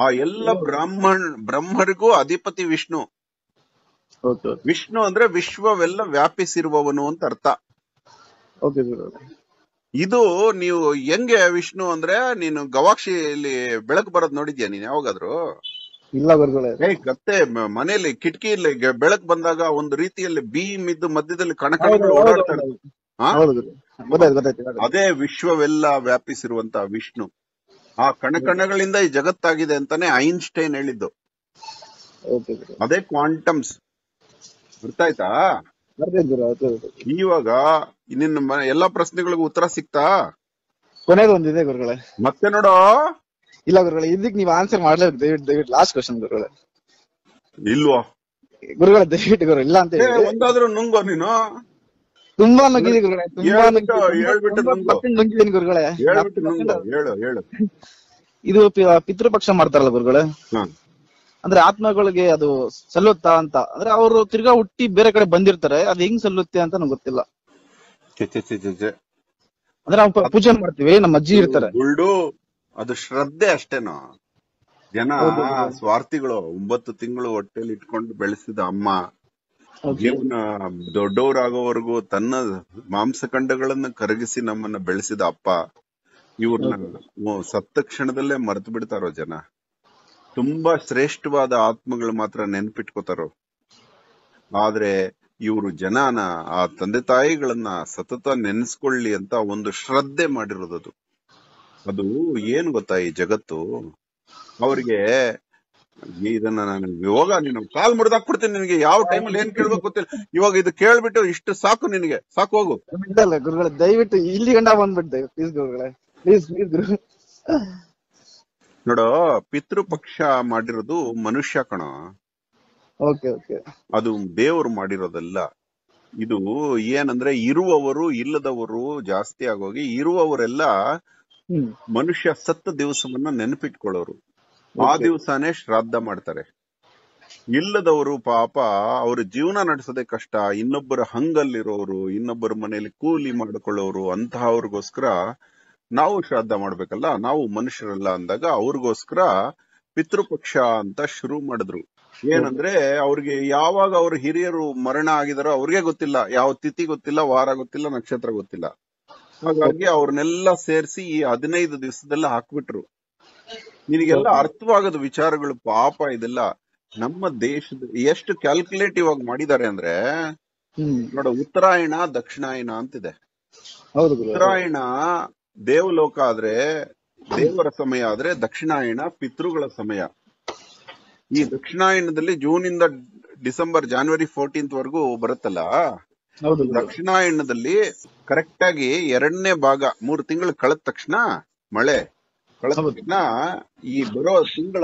ಆ ಎಲ್ಲ ಬ್ರಹ್ಮರಿಗೂ ಅಧಿಪತಿ ವಿಷ್ಣು. ವಿಷ್ಣು ಅಂದ್ರೆ ವಿಶ್ವವೆಲ್ಲ ವ್ಯಾಪಿಸಿರುವವನು ಅಂತ ಅರ್ಥ. ಇದು ನೀವು ಹೆಂಗೆ ವಿಷ್ಣು ಅಂದ್ರೆ ನೀನು ಗವಾಕ್ಷಿಯಲ್ಲಿ ಬೆಳಕು ಬರೋದ್ ನೋಡಿದ್ಯಾ ನೀನ್ ಯಾವಾಗಾದ್ರು? ಇಲ್ಲ ಗುರುಗಳೇ. ಗತ್ತೆ ಮನೆಯಲ್ಲಿ ಕಿಟಕಿಯಲ್ಲಿ ಬೆಳಕು ಬಂದಾಗ ಒಂದು ರೀತಿಯಲ್ಲಿ ಬೀಮ್ ಇದ್ದು ಮಧ್ಯದಲ್ಲಿ ಕಣಕಣಗಳು ಓಡಾಡ್ತಾರೆ. ಅದೇ ವಿಶ್ವವೆಲ್ಲ ವ್ಯಾಪಿಸಿರುವಂತ ವಿಷ್ಣು. ಆ ಕಣಕಣಗಳಿಂದ ಈ ಜಗತ್ತಾಗಿದೆ ಅಂತಾನೆ ಐನ್ಸ್ಟೈನ್ ಹೇಳಿದ್ದು. ಅದೇ ಕ್ವಾಂಟಮ್ಸ್. ಅರ್ಥ ಆಯ್ತಾ? ಇವಾಗ ನಿನ್ನ ಎಲ್ಲಾ ಪ್ರಶ್ನೆಗಳಿಗೂ ಉತ್ತರ ಸಿಕ್ತಾ? ಕೊನೆದು ಒಂದಿದೆ ಗುರುಗಳೇ. ಮತ್ತೆ ನೋಡೋ. ಇಲ್ಲ ಗುರುಗಳೇ ಇದಕ್ಕೆ ನೀವು ಆನ್ಸರ್ ಮಾಡ್ಲೇಬೇಕು. ದಯವಿಟ್ಟು ಲಾಸ್ಟ್ ಕ್ವೆಶ್ಚನ್ ಗುರುಗಳೇ. ಇಲ್ವಾ ಗುರುಗಳೇ? ದಯವಿಟ್ಟು ಗುರು ಇಲ್ಲ ಅಂತ ಹೇಳಿ ಒಂದಾದ್ರೂ ನುಂಗೋ ನೀನು. ತುಂಬಾ ನುಂಗಿದೆ ಗುರುಗಳೇ. ಹೇಳ್ಬಿಟ್ಟು ನುಂಗಿದ್ದೀನಿ ಗುರುಗಳೇ. ಹೇಳು ಹೇಳು. ಇದು ಪಿತೃಪಕ್ಷ ಮಾಡ್ತಾರಲ್ಲ ಗುರುಗಳೇ ಅಂದ್ರೆ ಆತ್ಮಗಳಿಗೆ ಅದು ಸಲ್ಲುತ್ತಾ ಅಂತ. ಅಂದ್ರೆ ಅವರು ತಿರ್ಗಾ ಹುಟ್ಟಿ ಬೇರೆ ಕಡೆ ಬಂದಿರ್ತಾರೆ. ಅದು ಹೆಂಗ್ ಸಲ್ಲುತ್ತೆ ಅಂತ ನಂಗೆ ಗೊತ್ತಿಲ್ಲ. ಅಂದ್ರೆ ನಾವು ಪೂಜೆ ಮಾಡ್ತೀವಿ ನಮ್ಮ ಅಜ್ಜಿ ಇರ್ತಾರೆ. ಅದು ಶ್ರದ್ಧೆ ಅಷ್ಟೇನೋ? ಜನ ಸ್ವಾರ್ಥಿಗಳು. 9 ತಿಂಗಳು ಹೊಟ್ಟೆಲಿ ಇಟ್ಕೊಂಡು ಬೆಳೆಸಿದ ಅಮ್ಮ ಜೀವನ ದೊಡ್ಡವರಾಗೋವರೆಗೂ ತನ್ನ ಮಾಂಸಖಂಡಗಳನ್ನ ಕರಗಿಸಿ ನಮ್ಮನ್ನ ಬೆಳೆಸಿದ ಅಪ್ಪ ಇವ್ರನ್ನ ಸತ್ತ ಕ್ಷಣದಲ್ಲೇ ಮರೆತು ಬಿಡ್ತಾರೋ ಜನ. ತುಂಬಾ ಶ್ರೇಷ್ಠವಾದ ಆತ್ಮಗಳು ಮಾತ್ರ ನೆನ್ಪಿಟ್ಕೋತಾರೋ. ಆದ್ರೆ ಇವರು ಜನಾನ ಆ ತಂದೆ ತಾಯಿಗಳನ್ನ ಸತತ ನೆನೆಸಿಕೊಳ್ಳಿ ಅಂತ ಒಂದು ಶ್ರದ್ಧೆ ಮಾಡಿರೋದು ಅದು. ಅದು ಏನ್ ಗೊತ್ತಾ, ಈ ಜಗತ್ತು ಅವರಿಗೆ ಇದನ್ನ ನಾನು ಇವಾಗ ನೀನು ಕಾಲ್ ಮುರಿದಾಕ್ಬಿಡ್ತೀನಿ ನಿನಗೆ, ಯಾವ ಟೈಮಲ್ಲಿ ಏನ್ ಕೇಳ್ಬೇಕು ಗೊತ್ತಿಲ್ಲ, ಇವಾಗ ಇದು ಕೇಳ್ಬಿಟ್ಟು ಇಷ್ಟು ಸಾಕು ನಿನಗೆ, ಸಾಕು ಹೋಗು. ಇಲ್ಲ ಗುರುಗಳೇ, ದಯವಿಟ್ಟು ಇಲ್ಲಿ ಗಂಡ ಬಂದ್ಬಿಟ್ಟು ಪ್ಲೀಸ್ ಗುರುಗಳೇ, ಪ್ಲೀಸ್ ಪ್ಲೀಸ್ ಗುರು. ನೋಡೋ ಪಿತೃಪಕ್ಷ ಮಾಡಿರೋದು ಮನುಷ್ಯ ಕಣ, ಅದು ದೇವರು ಮಾಡಿರೋದಲ್ಲ. ಇದು ಏನಂದ್ರೆ ಇರುವವರು ಇಲ್ಲದವರು ಜಾಸ್ತಿ ಆಗೋಗಿ ಇರುವವರೆಲ್ಲ ಮನುಷ್ಯ ಸತ್ತ ದಿವಸವನ್ನ ನೆನಪಿಟ್ಕೊಳ್ಳೋರು, ಆ ದಿವಸನೇ ಶ್ರಾದ್ದ ಮಾಡ್ತಾರೆ. ಇಲ್ಲದವರು ಪಾಪ ಅವ್ರ ಜೀವನ ನಡೆಸೋದೇ ಕಷ್ಟ, ಇನ್ನೊಬ್ಬರ ಹಂಗಲ್ಲಿರೋರು, ಇನ್ನೊಬ್ಬರ ಮನೆಯಲ್ಲಿ ಕೂಲಿ ಮಾಡ್ಕೊಳ್ಳೋರು, ಅಂತಹವ್ರಿಗೋಸ್ಕರ ನಾವು ಶ್ರಾದ್ದ ಮಾಡ್ಬೇಕಲ್ಲ, ನಾವು ಮನುಷ್ಯರಲ್ಲ ಅಂದಾಗ ಅವ್ರಿಗೋಸ್ಕರ ಪಿತೃಪಕ್ಷ ಅಂತ ಶುರು ಮಾಡಿದ್ರು. ಏನಂದ್ರೆ ಅವ್ರಿಗೆ ಯಾವಾಗ ಅವ್ರ ಹಿರಿಯರು ಮರಣ ಆಗಿದಾರೋ ಅವ್ರಿಗೆ ಗೊತ್ತಿಲ್ಲ, ಯಾವ ತಿಥಿ ಗೊತ್ತಿಲ್ಲ, ವಾರ ಗೊತ್ತಿಲ್ಲ, ನಕ್ಷತ್ರ ಗೊತ್ತಿಲ್ಲ. ಹಾಗಾಗಿ ಅವ್ರನ್ನೆಲ್ಲ ಸೇರಿಸಿ ಈ 15 ದಿವಸದೆಲ್ಲ ಹಾಕ್ಬಿಟ್ರು. ನಿನಗೆಲ್ಲ ಅರ್ಥವಾಗದ ವಿಚಾರಗಳು ಪಾಪ ಇದೆಲ್ಲ. ನಮ್ಮ ದೇಶದ ಎಷ್ಟು ಕ್ಯಾಲ್ಕುಲೇಟಿವ್ ಆಗಿ ಮಾಡಿದ್ದಾರೆ ಅಂದ್ರೆ ನೋಡ, ಉತ್ತರಾಯಣ ದಕ್ಷಿಣಾಯಣ ಅಂತಿದೆ. ಉತ್ತರಾಯಣ ದೇವಲೋಕ ಆದ್ರೆ ದೇವರ ಸಮಯ ಆದ್ರೆ ದಕ್ಷಿಣಾಯಣ ಪಿತೃಗಳ ಸಮಯ. ಈ ದಕ್ಷಿಣಾಯಣದಲ್ಲಿ ಜೂನ್ ಇಂದ ಡಿಸೆಂಬರ್ ಜಾನ್ವರಿ 14th ವರೆಗೂ ಬರುತ್ತಲ್ಲ, ದಕ್ಷಿಣಾಯಣದಲ್ಲಿ ಕರೆಕ್ಟ್ ಆಗಿ 2ನೇ ಭಾಗ 3 ತಿಂಗಳು ಕಳೆದ ತಕ್ಷಣ ಮಳೆ ಕಳೆದ ತಕ್ಷಣ ಈ ಬರೋ ತಿಂಗಳ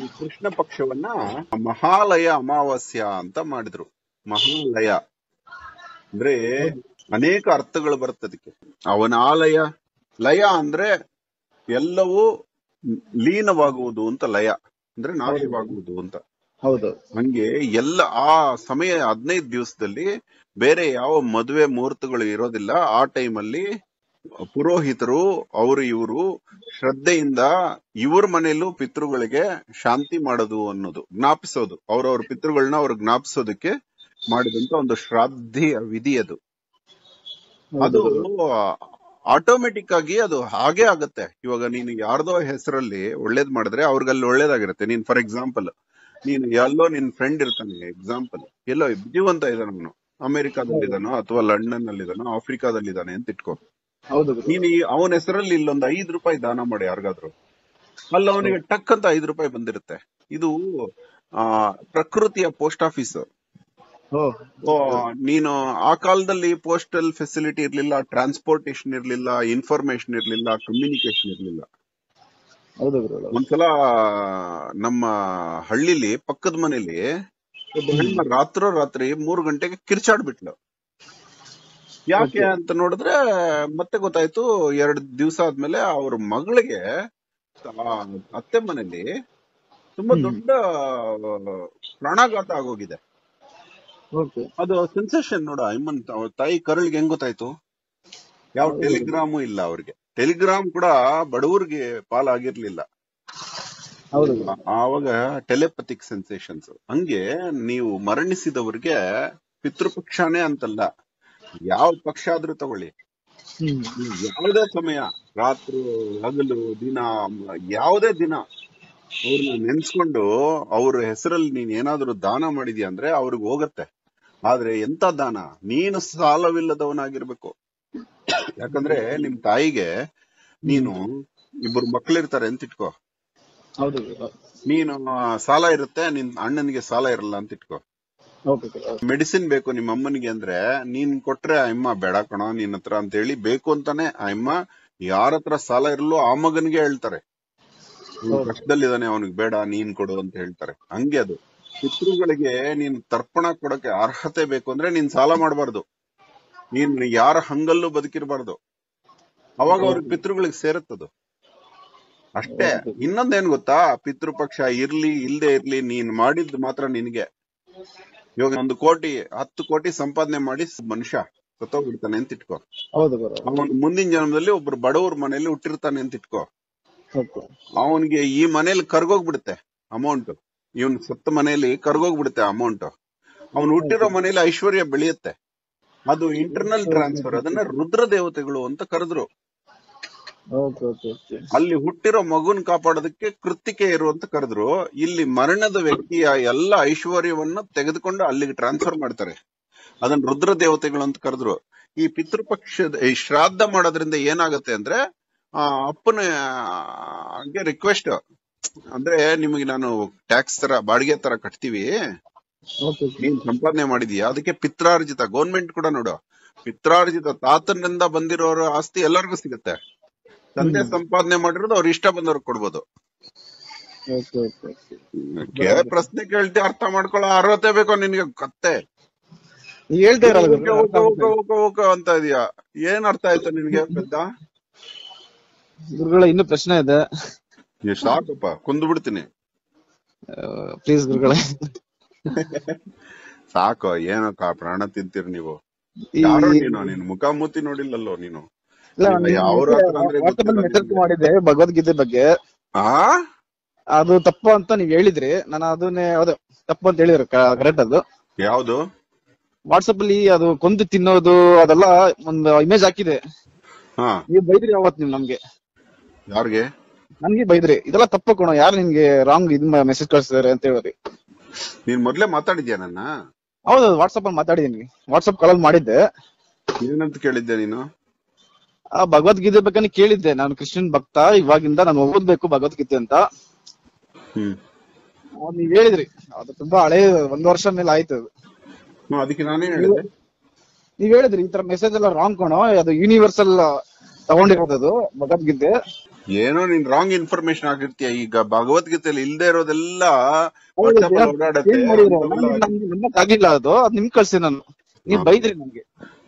ಈ ಕೃಷ್ಣ ಪಕ್ಷವನ್ನ ಮಹಾಲಯ ಅಮಾವಾಸ್ಯ ಅಂತ ಮಾಡಿದ್ರು. ಮಹಾಲಯ ಅಂದ್ರೆ ಅನೇಕ ಅರ್ಥಗಳು ಬರುತ್ತದಕ್ಕೆ. ಅವನ ಆಲಯ, ಲಯ ಅಂದ್ರೆ ಎಲ್ಲವೂ ಲೀನವಾಗುವುದು ಅಂತ, ಲಯ ಅಂದ್ರೆ ನಾಶವಾಗುವುದು ಅಂತ. ಹೌದು, ಹಂಗೆ ಎಲ್ಲ ಆ ಸಮಯ 15 ದಿವಸದಲ್ಲಿ ಬೇರೆ ಯಾವ ಮದುವೆ ಮುಹೂರ್ತಗಳು ಇರೋದಿಲ್ಲ. ಆ ಟೈಮಲ್ಲಿ ಪುರೋಹಿತರು ಅವರು ಇವರು ಶ್ರದ್ಧೆಯಿಂದ ಇವ್ರ ಮನೆಯಲ್ಲೂ ಪಿತೃಗಳಿಗೆ ಶಾಂತಿ ಮಾಡೋದು ಅನ್ನೋದು, ಜ್ಞಾಪಿಸೋದು, ಅವ್ರವ್ರ ಪಿತೃಗಳನ್ನ ಅವ್ರು ಜ್ಞಾಪಿಸೋದಕ್ಕೆ ಮಾಡಿದಂತ ಒಂದು ಶ್ರಾದ್ಧೀಯ ವಿಧಿ ಅದು. ಅದು ಆಟೋಮೆಟಿಕ್ ಆಗಿ ಅದು ಹಾಗೆ ಆಗತ್ತೆ. ಇವಾಗ ನೀನು ಯಾರ್ದೋ ಹೆಸರಲ್ಲಿ ಒಳ್ಳೇದ್ ಮಾಡಿದ್ರೆ ಅವ್ರಿಗಲ್ಲಿ ಒಳ್ಳೇದಾಗಿರುತ್ತೆ. ನೀನ್ ಫಾರ್ ಎಕ್ಸಾಂಪಲ್, ನೀನು ಎಲ್ಲೋ ನಿನ್ ಫ್ರೆಂಡ್ ಇರ್ತಾನೆ, ಎಕ್ಸಾಂಪಲ್ ಎಲ್ಲೋ ಜೀವಂತ ಇದ್ದಾನೆ, ಅವನು ಅಮೆರಿಕಾದಲ್ಲಿ ಇದ್ದಾನೋ ಅಥವಾ ಲಂಡನ್ ಅಲ್ಲಿ ಇದ್ದಾನೋ ಆಫ್ರಿಕಾದಲ್ಲಿ ಇದ್ದಾನೆ ಅಂತ ಇಟ್ಕೋ. ನೀನು ಅವನ ಹೆಸರಲ್ಲಿ ಇಲ್ಲೊಂದು 5 ರೂಪಾಯಿ ದಾನ ಮಾಡಿ ಯಾರಿಗಾದ್ರು, ಅಲ್ಲ ಅವನಿಗೆ ಟಕ್ ಅಂತ 5 ರೂಪಾಯಿ ಬಂದಿರುತ್ತೆ. ಇದು ಪ್ರಕೃತಿಯ ಪೋಸ್ಟ್ ಆಫೀಸ್. ನೀನು ಆ ಕಾಲದಲ್ಲಿ ಪೋಸ್ಟಲ್ ಫೆಸಿಲಿಟಿ ಇರ್ಲಿಲ್ಲ, ಟ್ರಾನ್ಸ್ಪೋರ್ಟೇಶನ್ ಇರ್ಲಿಲ್ಲ, ಇನ್ಫಾರ್ಮೇಶನ್ ಇರ್ಲಿಲ್ಲ, ಕಮ್ಯುನಿಕೇಶನ್ ಇರ್ಲಿಲ್ಲ. ಒಂದ್ಸಲ ನಮ್ಮ ಹಳ್ಳಿಲಿ ಪಕ್ಕದ ಮನೇಲಿ ರಾತ್ರೋರಾತ್ರಿ 3 ಗಂಟೆಗೆ ಕಿರ್ಚಾಡ್ಬಿಟ್ಲು. ಯಾಕೆ ಅಂತ ನೋಡಿದ್ರೆ ಮತ್ತೆ ಗೊತ್ತಾಯ್ತು 2 ದಿವಸ ಆದ್ಮೇಲೆ. ಅವ್ರ ಮಗಳಿಗೆ ಅತ್ತೆ ಮನೇಲಿ ತುಂಬಾ ದೊಡ್ಡ ಪ್ರಾಣಾಘಾತ ಆಗೋಗಿದೆ. ಅದು ಸೆನ್ಸೇಷನ್ ನೋಡ ಐಮನ್. ಅವ್ರ ತಾಯಿ ಕರುಳಿಗೆ ಹೆಂಗ್ ಗೊತ್ತಾಯ್ತು? ಯಾವ ಟೆಲಿಗ್ರಾಮು ಇಲ್ಲ, ಅವ್ರಿಗೆ ಟೆಲಿಗ್ರಾಮ್ ಕೂಡ ಬಡವರಿಗೆ ಪಾಲಾಗಿರ್ಲಿಲ್ಲ. ಆವಾಗ ಟೆಲಿಪಥಿಕ್ ಸೆನ್ಸೇಷನ್ಸ್. ಹಂಗೆ ನೀವು ಮರಣಿಸಿದವ್ರಿಗೆ ಪಿತೃಪಕ್ಷನೇ ಅಂತಲ್ಲ, ಯಾವ ಪಕ್ಷ ಆದ್ರೂ ತಗೊಳ್ಳಿ, ಯಾವುದೇ ಸಮಯ, ರಾತ್ರಿ ಹಗಲು ದಿನ, ಯಾವುದೇ ದಿನ ಅವ್ರನ್ನ ನೆನ್ಸ್ಕೊಂಡು ಅವ್ರ ಹೆಸರಲ್ಲಿ ನೀನ್ ಏನಾದ್ರು ದಾನ ಮಾಡಿದ್ಯಾ ಅಂದ್ರೆ ಅವ್ರಿಗೆ ಹೋಗತ್ತೆ. ಆದ್ರೆ ಎಂತ ದಾನ, ನೀನು ಸಾಲವಿಲ್ಲದವನಾಗಿರ್ಬೇಕು. ಯಾಕಂದ್ರೆ ನಿಮ್ ತಾಯಿಗೆ ನೀನು 2 ಮಕ್ಳಿರ್ತಾರೆ ಅಂತ ಇಟ್ಕೋ, ನೀನು ಸಾಲ ಇರುತ್ತೆ, ನಿನ್ ಅಣ್ಣನಿಗೆ ಸಾಲ ಇರಲ್ಲ ಅಂತ ಇಟ್ಕೋ. ಮೆಡಿಸಿನ್ ಬೇಕು ನಿಮ್ಮ ಅಮ್ಮನಿಗೆ ಅಂದ್ರೆ ನೀನ್ ಕೊಟ್ರೆ ಅಮ್ಮ ಬೇಡ ಕಣ ನಿನ್ ಹತ್ರ ಅಂತ ಹೇಳಿ ಬೇಕು ಅಂತಾನೆ ಅಮ್ಮ ಯಾರ ಹತ್ರ ಸಾಲ ಇರಲ್ಲೋ ಆ ಮಗನಿಗೆ ಹೇಳ್ತಾರೆ, ಕಷ್ಟದಲ್ಲಿದ್ದಾನೆ ಅವನಿಗೆ ಬೇಡ ನೀನ್ ಕೊಡು ಅಂತ ಹೇಳ್ತಾರೆ. ಹಂಗೆ ಅದು ಪಿತೃಗಳಿಗೆ ನೀನ್ ತರ್ಪಣ ಕೊಡಕ್ಕೆ ಅರ್ಹತೆ ಬೇಕು ಅಂದ್ರೆ ನೀನ್ ಸಾಲ ಮಾಡಬಾರ್ದು, ನೀನ್ ಯಾರ ಹಂಗಲ್ಲೂ ಬದುಕಿರ್ಬಾರ್ದು, ಅವಾಗ ಅವ್ರ ಪಿತೃಗಳಿಗೆ ಸೇರುತ್ತದು ಅಷ್ಟೇ. ಇನ್ನೊಂದೇನ್ ಗೊತ್ತಾ, ಪಿತೃಪಕ್ಷ ಇರ್ಲಿ ಇಲ್ದೇ ಇರ್ಲಿ ನೀನ್ ಮಾಡಿದ್ ಮಾತ್ರ ನಿನ್ಗೆ. ಇವಾಗ 1 ಕೋಟಿ 10 ಕೋಟಿ ಸಂಪಾದನೆ ಮಾಡಿ ಮನುಷ್ಯ ಸತ್ತೋಗ್ಬಿಡ್ತಾನೆ ಅಂತ ಇಟ್ಕೋ. ಅವನು ಮುಂದಿನ ಜನ್ಮದಲ್ಲಿ ಒಬ್ರು ಬಡವ್ರ ಮನೆಯಲ್ಲಿ ಹುಟ್ಟಿರ್ತಾನೆ ಅಂತ ಇಟ್ಕೋ. ಅವನ್ಗೆ ಈ ಮನೇಲಿ ಕರ್ಗೋಗ್ಬಿಡುತ್ತೆ ಅಮೌಂಟ್, ಇವನ್ ಸತ್ತ ಮನೆಯಲ್ಲಿ ಕರ್ಗೋಗ್ಬಿಡುತ್ತೆ ಅಮೌಂಟ್. ಅವ್ನು ಹುಟ್ಟಿರೋ ಮನೇಲಿ ಐಶ್ವರ್ಯ ಬೆಳೆಯುತ್ತೆ. ಅದು ಇಂಟರ್ನಲ್ ಟ್ರಾನ್ಸ್ಫರ್, ಅದನ್ನ ರುದ್ರ ದೇವತೆಗಳು ಅಂತ ಕರೆದ್ರು. ಅಲ್ಲಿ ಹುಟ್ಟಿರೋ ಮಗುನ್ ಕಾಪಾಡೋದಕ್ಕೆ ಕೃತಿಕೆಯರು ಅಂತ ಕರೆದ್ರು. ಇಲ್ಲಿ ಮರಣದ ವ್ಯಕ್ತಿಯ ಎಲ್ಲ ಐಶ್ವರ್ಯವನ್ನ ತೆಗೆದುಕೊಂಡು ಅಲ್ಲಿಗೆ ಟ್ರಾನ್ಸ್ಫರ್ ಮಾಡ್ತಾರೆ. ಅದನ್ನ ರುದ್ರ ದೇವತೆಗಳು ಅಂತ ಕರೆದ್ರು। ಈ ಪಿತೃಪಕ್ಷದ ಈ ಶ್ರಾದ್ದ ಮಾಡೋದ್ರಿಂದ ಏನಾಗುತ್ತೆ ಅಂದ್ರೆ ಅಪ್ಪನಿಗೆ ರಿಕ್ವೆಸ್ಟ್ ಅಂದ್ರೆ ನಿಮಗೆ ನಾನು ಟ್ಯಾಕ್ಸ್ ತರ ಬಾಡಿಗೆ ತರ ಕಟ್ತೀವಿ, ನೀನ್ ಸಂಪಾದನೆ ಮಾಡಿದೀಯ ಅದಕ್ಕೆ ಪಿತ್ರಾರ್ಜಿತ, ಗೌರ್ಮೆಂಟ್ ಕೂಡ ನೋಡು ಪಿತ್ರಾರ್ಜಿತ ತಾತನಿಂದ ಬಂದಿರೋರ ಆಸ್ತಿ ಎಲ್ಲರಿಗೂ ಸಿಗುತ್ತೆ, ತಂದೆ ಸಂಪಾದನೆ ಮಾಡಿರೋದು ಅವ್ರ ಇಷ್ಟ ಬಂದವ್ರಿಗೆ ಕೊಡ್ಬೋದು। ಪ್ರಶ್ನೆ ಕೇಳ್ತಿ ಅರ್ಥ ಮಾಡ್ಕೊಳ್ಳೋ ಅರ್ಹತೆ ಬೇಕೋ ನಿನ್ಗೆ, ಕತ್ತೆ ಅಂತ ಇದೀಯಾ, ಏನ್ ಅರ್ಥ ಆಯ್ತು ನಿನ್ಗೆ? ಗುರುಗಳ ಇನ್ನು ಪ್ರಶ್ನೆ ಇದೆ, ಸಾಕಪ್ಪ ಕುಂದ್ ಬಿಡ್ತೀನಿ ಪ್ಲೀಸ್ ಗುರುಗಳ, ಸಾಕು ಏನಕ್ಕ ಪ್ರಾಣ ತಿಂತೀರಿ ನೀವು, ನಿನ್ ಮುಖ ಮೂತಿ ನೋಡಿಲ್ಲಲ್ಲೋ ನೀನು, ಮಾಡಿದೆ ಭಗವದ್ಗೀತೆ ಬಗ್ಗೆ ಅದು ತಪ್ಪು ಅಂತ ನೀವ್ ಹೇಳಿದ್ರಿ, ನಾನು ಅದನ್ನೇ ಅದು ತಪ್ಪು ಅಂತ ಹೇಳಿದ್ರು, ಕರೆಕ್ಟ್ ಅದು ಯಾವ್ದು ವಾಟ್ಸಪ್ ಅಲ್ಲಿ ಅದು ಕೊಂದು ತಿನ್ನೋದು ಅದೆಲ್ಲ ಒಂದು ಇಮೇಜ್ ಹಾಕಿದೆ, ನೀವ್ ಬೈದ್ರಿ ಅವತ್ ನೀವ್ ನಮ್ಗೆ, ಯಾರಿಗೆ ನನ್ಗೆ ಬೈದ್ರಿ ಇದೆಲ್ಲ ತಪ್ಪು ಕಣೋ, ಯಾರು ನಿನ್ಗೆ ರಾಂಗ್ ಇದ್ ಮೆಸೇಜ್ ಕಳಿಸ್ತಾರೆ ಅಂತ ಹೇಳಿದ್ರಿ, ನೀನ್ ಮೊದ್ಲೇ ಮಾತಾಡಿದ್ಯಾ ನನ್ನ? ಹೌದು ವಾಟ್ಸಪ್ ಅಲ್ಲಿ ಮಾತಾಡಿದೀನಿ, ವಾಟ್ಸಪ್ ಕಾಲ್ ಮಾಡಿದ್ದೆ, ಏನಂತ ಕೇಳಿದ್ದೆ ನೀನು? ಆ ಭಗವದ್ಗೀತೆ ಬಗ್ಗೆ ಕೇಳಿದ್ದೆ, ನಾನು ಕ್ರಿಶ್ಚಿಯನ್ ಭಕ್ತ, ಇವಾಗಿಂದ ನಾನು ಓದ್ಬೇಕು ಭಗವದ್ಗೀತೆ ಅಂತ ನೀವ್ ಹೇಳಿದ್ರಿ, ಅದು ತುಂಬಾ ಹಳೆ ಒಂದ್ ವರ್ಷ ಮೇಲೆ ಆಯ್ತು, ಅದಕ್ಕೆ ನಾನೇ ಹೇಳಿದೆ, ನೀವ್ ಹೇಳಿದ್ರಿ ಈ ತರ ಮೆಸೇಜ್ ಎಲ್ಲ ರಾಂಗ್ ಕಣೋ, ಅದು ಯೂನಿವರ್ಸಲ್ ತಗೊಂಡಿರೋದು ಭಗವದ್ಗೀತೆ ಏನೋ, ನೀನ್ ರಾಂಗ್ ಇನ್ಫಾರ್ಮೇಶನ್ ಆಗಿರ್ತೀಯ, ಈಗ ಭಗವದ್ಗೀತೆಯಲ್ಲಿ ಇಲ್ದೇ ಇರೋದೆಲ್ಲ ಆಗಿಲ್ಲ, ಅದು ಅದ್ ನಿಮ್ ಕಳ್ಸಿ ನಾನು, ನೀವ್ ಬೈದ್ರಿ ನನ್ಗೆ,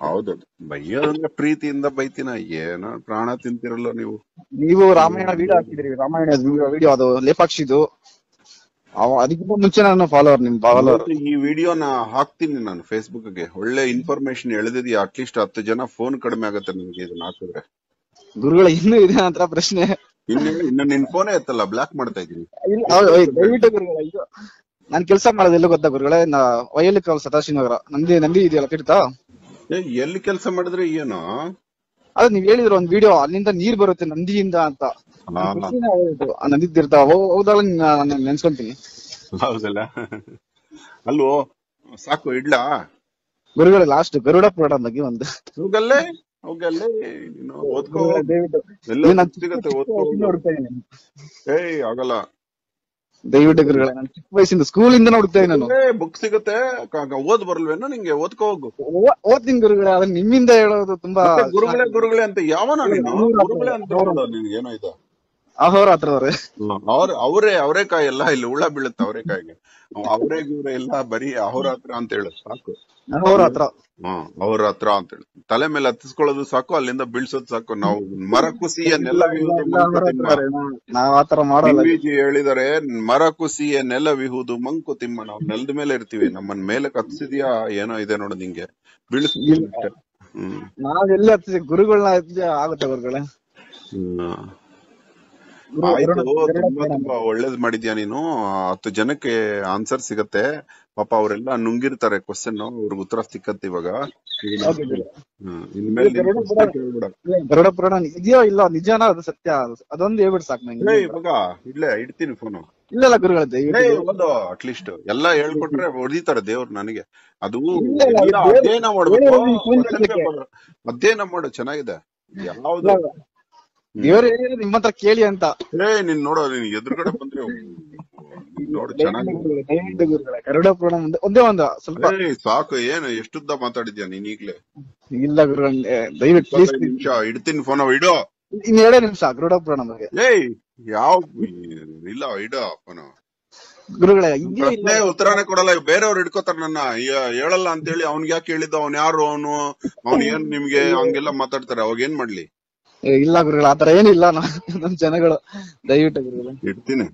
ಹೌದೌದು ಬೈಯೋದಂದ್ರೆ ಪ್ರೀತಿಯಿಂದ ಬೈತಿನ, ಏನೋ ಪ್ರಾಣ ತಿಂತಿರಲ್ಲ ನೀವು, ನೀವು ರಾಮಾಯಣ ವಿಡಿಯೋ ಹಾಕಿದ್ರಿ, ರಾಮಾಯಣ ವಿಡಿಯೋ ಅದು ಲೇಪಾಕ್ಷಿದು, ಅದಕ್ಕಿಂತ ಮುಂಚೆ ನಾನು ಫಾಲೋವರ್ ನಿಮ್ ಫಾಲೋವರ್, ಈ ವಿಡಿಯೋನ ಹಾಕ್ತೀನಿ ನಾನು ಫೇಸ್ಬುಕ್ ಗೆ, ಒಳ್ಳೆ ಇನ್ಫಾರ್ಮೇಶನ್ ಎಳೆದಿದ್ಯಾ, ಅಟ್ಲೀಸ್ಟ್ 10 ಜನ ಫೋನ್ ಕಡಿಮೆ ಆಗತ್ತೆ ನಿಮ್ಗೆ ಇದನ್ನ ಹಾಕಿದ್ರೆ. ಗುರುಗಳ ಇನ್ನೂ ಇದೆ ನಂತರ ಪ್ರಶ್ನೆ, ನಿನ್ ಫೋನ್ ಇತ್ತಲ್ಲ ಬ್ಲಾಕ್ ಮಾಡ್ತಾ ಇದೀನಿ ದಯವಿಟ್ಟು ಗುರುಗಳ, ಇದು ನಾನ್ ಕೆಲಸ ಮಾಡೋದು ಎಲ್ಲ ಗೊತ್ತಾ ಗುರುಗಳೇ, ವೈಯಲ್ಲಿ ಕಾಲ್ ಸದಾಶಿವನಗರ ನಂದಿ ಇದೆಯಲ್ಲ ಕಿಡ್ತಾ, ಎಲ್ಲಿ ಕೆಲಸ ಮಾಡಿದ್ರೆ ಏನೋ ಅದ್ ನೀವ್ ಹೇಳಿದ್ರು ಒಂದ್ ವಿಡಿಯೋ, ಅಲ್ಲಿಂದ ನೀರ್ ಬರುತ್ತೆ ನಂದಿಯಿಂದ ಅಂತ, ನಂದಿ ತೀರ್ಥ ಹೋದಾಗ ನೆನ್ಸ್ಕೊಂತೀನಿ, ಹೌದಲ್ಲ ಅಲ್ವೋ, ಸಾಕು ಇಡ್ಲಾ ಗುರುಗಳ, ಲಾಸ್ಟ್ ಗರುಡ ಪುರಾಣ ಬಗ್ಗೆ ಒಂದು ಗೂಗಲ್ಲೇ ಆಗಲ್ಲ ದಯವಿಟ್ಟು ಗುರುಗಳೇ, ನಾನು ಚಿಕ್ಕ ವಯಸ್ಸಿಂದ ಸ್ಕೂಲ್ ಇಂದ ನೋಡ್ತಾ ಇದ್ದೀನಿ, ನಾನು ಬುಕ್ ಸಿಗುತ್ತೆ ಓದ್ ಬರಲ್ವೇನೋ ನಿಂಗೆ, ಓದ್ಕೋ ಹೋಗು, ಓದ್ತೀನಿ ಗುರುಗಳೇ, ಅದನ್ನ ನಿಮ್ಮಿಂದ ಹೇಳೋದು ತುಂಬಾ, ಗುರುಗಳೇ ಗುರುಗಳೇ ಅಂತ ಯಾವ ಗುರುಗಳೇ ಅಂತ ನಿನ್ಗೆ ಏನೋ ಇದೆ, ಅಹೋರಾತ್ರ ಅವರೇ ಕಾಯಿ ಎಲ್ಲ ಇಲ್ಲಿ ಹುಳ ಬೀಳುತ್ತೆ ಅವರೇ ಕಾಯಿಗೆ, ಅವರೇ ಗುರು ಎಲ್ಲ ಬರೀ ಅಹೋರಾತ್ರ ಅಂತ ಹೇಳುದು ಸಾಕು, ಅಹೋರಾತ್ರ ಅಂತ ಹೇಳಿ ತಲೆ ಮೇಲೆ ಹತ್ತಿಸ್ಕೊಳ್ಳೋದು ಸಾಕು, ಅಲ್ಲಿಂದ ಬೀಳ್ಸೋದು ಸಾಕು, ನಾವು ಮರ ಕುಸಿಯನ್ನೆಲ್ಲ ಹೇಳಿದಾರೆ, ಮರ ಕುಸಿಯನ್ನೆಲ್ಲ ವಿಹುದು ಮಂಕುತಿಮ್ಮ, ನಾವು ನೆಲದ ಮೇಲೆ ಇರ್ತೀವಿ, ನಮ್ಮನ್ ಮೇಲೆ ಕತ್ಸಿದ್ಯಾ ಏನೋ ಇದೆ ನೋಡು ನಿಂಗೆ, ಬೀಳ್ಸ ನಾವೆಲ್ಲ ಹತ್ತಿದ್ವಿ ಗುರುಗಳನ್ನ, ಆಗುತ್ತೆ ಗುರುಗಳೇ ತುಂಬಾ ತುಂಬಾ ಒಳ್ಳೇದ್ ಮಾಡಿದ್ಯಾ ನೀನು, 10 ಜನಕ್ಕೆ ಆನ್ಸರ್ ಸಿಗತ್ತೆ, ಪಾಪ ಅವರೆಲ್ಲ ನುಂಗಿರ್ತಾರೆ ಕ್ವಶನ್, ಅವ್ರಿಗೆ ಉತ್ತರ ಸಿಕ್ಕತ್ತೆ ಇವಾಗ, ಗರುಡ ಪುರಾಣ ಇದೆಯೋ ಇಲ್ಲ ನಿಜಾನ ಅದು ಸತ್ಯ ಅದೊಂದು ಹೇಳ್ಬಿಡ್ ಸಾಕು ನಂಗೆ, ಇವಾಗ ಇಡ್ಲೇ ಇಡ್ತೀನಿ ಫೋನು, ಇಲ್ಲ ಗುರುಗಳ ಅಟ್ಲೀಸ್ಟ್ ಎಲ್ಲಾ ಹೇಳ್ಕೊಟ್ರೆ ಹೊಡಿತಾರೆ ದೇವ್ರು ನನಗೆ, ಅದು ಅಧ್ಯಯನ ಮಾಡ್ಬೇಕು, ಅಧ್ಯಯನ ಮಾಡು ಚೆನ್ನಾಗಿದೆ, ಯಾವ್ದು ದೇವ್ರು ಹೇಳಿದ್ರೆ ನಿಮ್ಮ ಹತ್ರ ಕೇಳಿ ಅಂತ, ಏ ನೀನ್ ನೋಡೋ ನೀನ್ ಎದುರುಗಡೆ ಬಂದ್ರೆ ನೋಡು ಚೆನ್ನಾಗಿ, ಒಂದೇ ಒಂದು ಸ್ವಲ್ಪ ಸಾಕು, ಏನು ಎಷ್ಟುದ್ದ ಮಾತಾಡಿದ್ಯಾ ನೀನ್ ಈಗ್ಲೇ, ಇಲ್ಲ ಗುರು ದಯವಿಟ್ಟು ನಿಮಿಷ ಇಡ್ತೀನಿ ಫೋನ್, ಇಡೋ ಇನ್ 2 ನಿಮಿಷ ಗರುಡ ಪುರಾಣ ಬಗ್ಗೆ, ಏಯ್ ಯಾವ ಇಲ್ಲ ಇಡೋ ಫೋನ್ ಗುರುಗಳೇ, ಉತ್ತರಾನೇ ಕೊಡಲ್ಲ, ಬೇರೆಯವ್ರು ಹಿಡ್ಕೋತಾರ ನನ್ನ ಹೇಳಲ್ಲ ಅಂತ ಹೇಳಿ, ಅವ್ನ್ಗೆ ಯಾಕೆ ಹೇಳಿದ್ದ, ಅವ್ನ್ ಯಾರು ಅವನು, ಅವ್ನ ಏನ್ ನಿಮ್ಗೆ ಹಂಗೆಲ್ಲ ಮಾತಾಡ್ತಾರೆ, ಅವಾಗ ಏನ್ ಮಾಡ್ಲಿ? ಇಲ್ಲ ಗುರುಗಳು ಆತರ ಏನಿಲ್ಲ ನಮ್ ಜನಗಳು, ದಯವಿಟ್ಟು ಗುರುಗಳು ಇಡ್ತೀನಿ.